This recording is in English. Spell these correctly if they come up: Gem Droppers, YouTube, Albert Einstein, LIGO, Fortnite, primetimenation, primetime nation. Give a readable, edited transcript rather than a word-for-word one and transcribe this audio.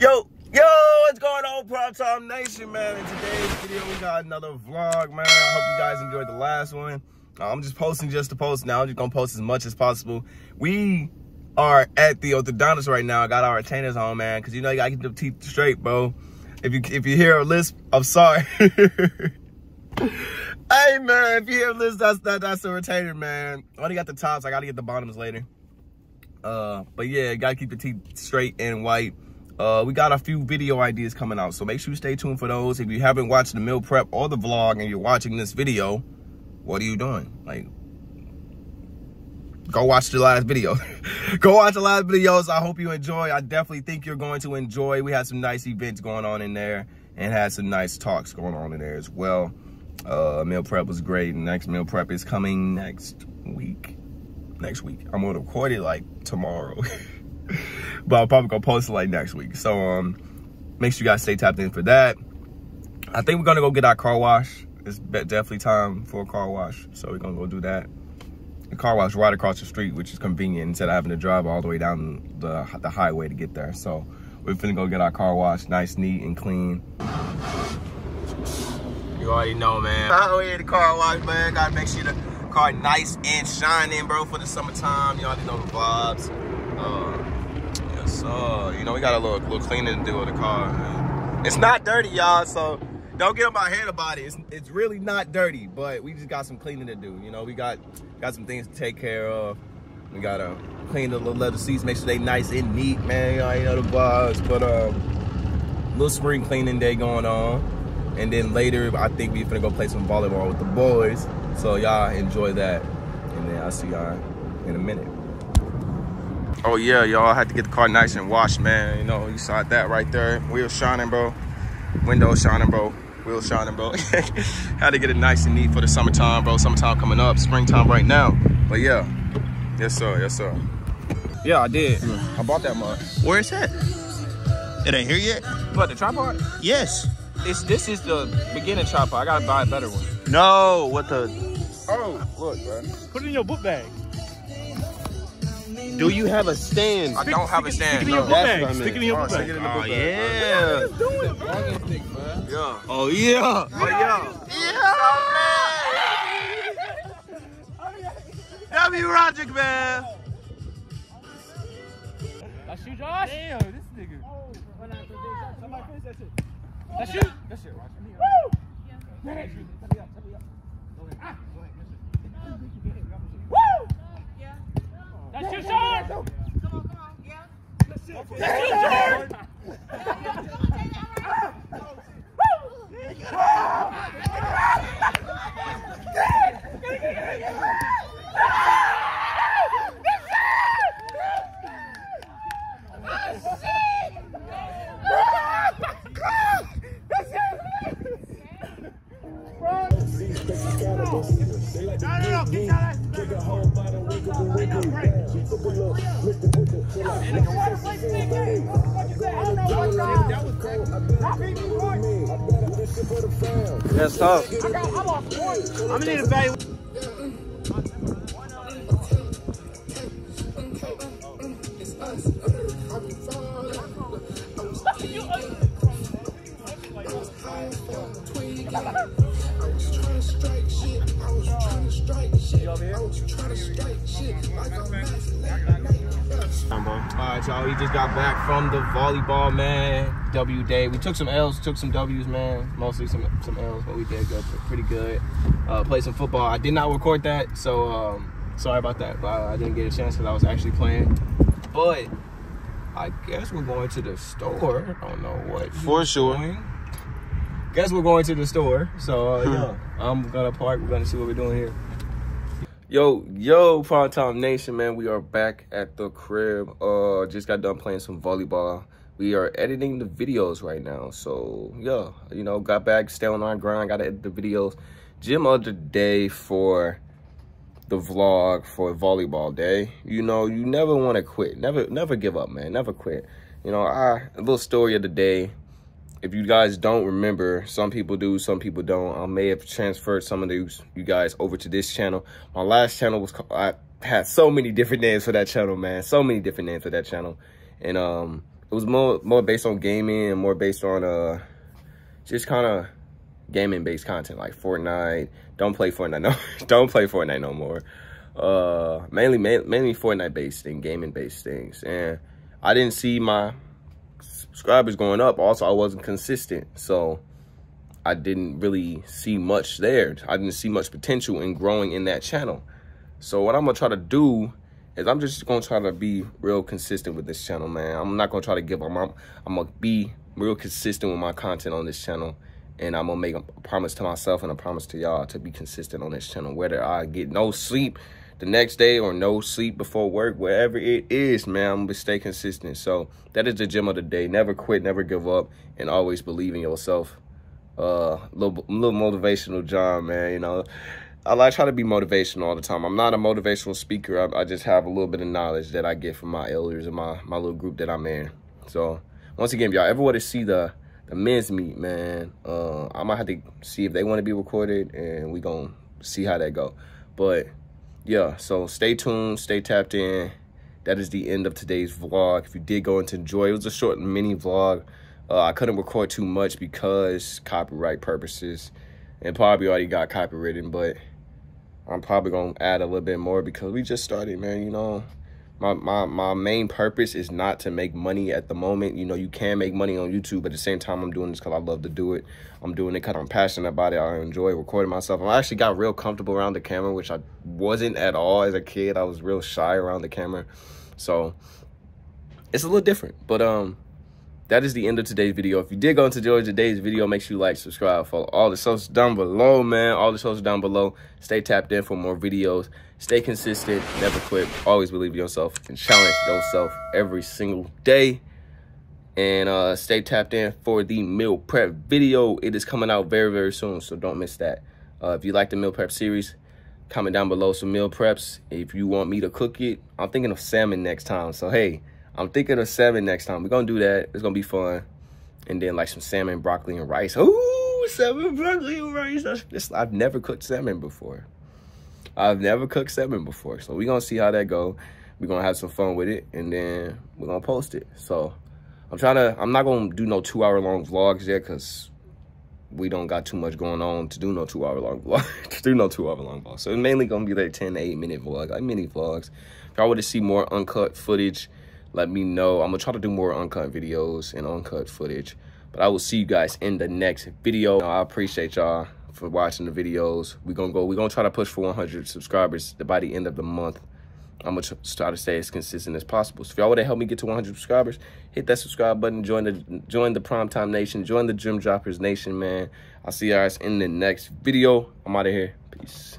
Yo, what's going on, Prime Time Nation, man? In today's video, we got another vlog, man. I hope you guys enjoyed the last one. I'm just posting just to post now. I'm just gonna post as much as possible. We are at the orthodontist right now. I got our retainers on, man, because you know you gotta keep the teeth straight, bro. If you hear a lisp, I'm sorry. Hey, man, if you hear a lisp, that's a retainer, man. I only got the tops. I gotta get the bottoms later. But yeah, gotta keep the teeth straight and white. We got a few video ideas coming out, so make sure you stay tuned for those. If you haven't watched the meal prep or the vlog and you're watching this video, what are you doing? Like, go watch the last video. Go watch the last videos. I hope you enjoy. I definitely think you're going to enjoy. We had some nice events going on in there and had some nice talks going on in there as well. Meal prep was great. Next meal prep is coming next week. I'm gonna record it like tomorrow. But I'm probably gonna post it like next week. So make sure you guys stay tapped in for that. I think we're gonna go get our car wash. It's definitely time for a car wash, so we're gonna go do that. The car wash right across the street, which is convenient instead of having to drive all the way down the highway to get there. So we're finna go get our car wash, nice, neat, and clean. You already know, man. Oh yeah, the car wash, man. Gotta make sure the car nice and shining, bro, for the summertime. You already know the vibes. Yeah, so you know we got a little cleaning to do with the car, man. It's not dirty, y'all, so don't get in my head about it. It's really not dirty, but we just got some cleaning to do. You know, we got some things to take care of. We gotta clean the little leather seats, make sure they nice and neat, man. You already know the vibes. But little spring cleaning day going on, and then later I think we finna go play some volleyball with the boys. So y'all enjoy that, and then I'll see y'all in a minute. Oh yeah, y'all, I had to get the car nice and washed, man. You know, you saw that right there. Wheels shining, bro. Windows shining, bro. Wheels shining, bro. Had to get it nice and neat for the summertime, bro. Summertime coming up, springtime right now. But yeah, yes sir, yes sir. Yeah, I did. I bought that mug. Where is that? It ain't here yet. What, the tripod? Yes. This is the beginning tripod. I gotta buy a better one. No, what the? Oh, look, bro. Put it in your book bag. Do you have a stand? I don't have a stand. Stick it in your book bag. Stick it in your book bag. Oh, yeah. What are you doing, bro? Yeah. Oh, yeah. Oh, yeah. Yeah. W. Roger, man. That's you, Josh? Damn, this nigga. Somebody finish that shit. That's you? That's it, Roger. Woo! Tell me up. Go ahead. Woo! That's your shot! Come on, come on, yeah. That's your shot! That's tough. I'm off point. I'm gonna need a value. Alright, y'all, we just got back from the volleyball, man. W day. We took some L's, took some W's, man. Mostly some L's, but we did go pretty good. Play some football. I did not record that, so sorry about that. But I didn't get a chance because I was actually playing. But I guess we're going to the store. I don't know what. For sure. Doing. Guess we're going to the store. So yeah, I'm gonna park. We're gonna see what we're doing here. Yo, Prime Time Nation, man. We are back at the crib. Just got done playing some volleyball. We are editing the videos right now. So yeah, you know, got back, stay on our grind, gotta edit the videos. Gym of the day for the vlog for volleyball day. You know, you never wanna quit. Never give up, man. Never quit. You know, a little story of the day. If you guys don't remember, some people do, some people don't. I may have transferred some of you guys over to this channel. My last channel was I had so many different names for that channel, man. So many different names for that channel. And it was more based on gaming and more based on just kind of gaming based content, like Fortnite. Don't play Fortnite no don't play Fortnite no more. Mainly Fortnite based and gaming based things, and I didn't see my subscribers going up. Also, I wasn't consistent, so I didn't really see much there. I didn't see much potential in growing in that channel. So what I'm gonna try to do is I'm just gonna try to be real consistent with this channel, man. I'm not gonna try to give up. I'm gonna be real consistent with my content on this channel, and I'm gonna make a promise to myself and a promise to y'all to be consistent on this channel, whether I get no sleep the next day or no sleep before work, wherever it is, man, I'm gonna stay consistent. So that is the gem of the day. Never quit, never give up, and always believe in yourself. Little motivational John, man, you know. I like try to be motivational all the time. I'm not a motivational speaker. I just have a little bit of knowledge that I get from my elders and my little group that I'm in. So once again, if y'all ever want to see the men's meet, man, I might have to see if they want to be recorded, and we gonna see how that go. But yeah, so stay tuned, stay tapped in. That is the end of today's vlog. If you did go and enjoy, it was a short mini vlog. I couldn't record too much because copyright purposes, and probably already got copywritten, but I'm probably gonna add a little bit more because we just started, man. You know, my main purpose is not to make money at the moment. You know, you can make money on YouTube, but at the same time, I'm doing this because I love to do it. I'm doing it because I'm passionate about it. I enjoy recording myself. I actually got real comfortable around the camera, which I wasn't at all as a kid. I was real shy around the camera. So it's a little different, but that is the end of today's video. If you did go into today's video, make sure you like, subscribe, follow all the socials down below, man. All the socials down below. Stay tapped in for more videos. Stay consistent, never quit, always believe in yourself, and challenge yourself every single day. And stay tapped in for the meal prep video. It is coming out very, very soon, so don't miss that. If you like the meal prep series, comment down below some meal preps. If you want me to cook it, I'm thinking of salmon next time. So, hey, I'm thinking of salmon next time. We're going to do that. It's going to be fun. And then, like, some salmon, broccoli, and rice. Ooh, salmon, broccoli, and rice. I've never cooked salmon before. I've never cooked salmon before, so we're gonna see how that go. We're gonna have some fun with it, and then we're gonna post it. So I'm not gonna do no 2-hour-long vlogs yet, cause we don't got too much going on to do no 2-hour-long vlog. So it's mainly gonna be like 10- to 8-minute vlog, like mini vlogs. If y'all want to see more uncut footage, let me know. I'm gonna try to do more uncut videos and uncut footage. But I will see you guys in the next video. I appreciate y'all for watching the videos. We're gonna try to push for 100 subscribers by the end of the month. I'm gonna try to stay as consistent as possible. So if y'all want to help me get to 100 subscribers, hit that subscribe button. Join the Primetime Nation. Join the Gem Droppers Nation, man. I'll see you guys in the next video. I'm out of here. Peace.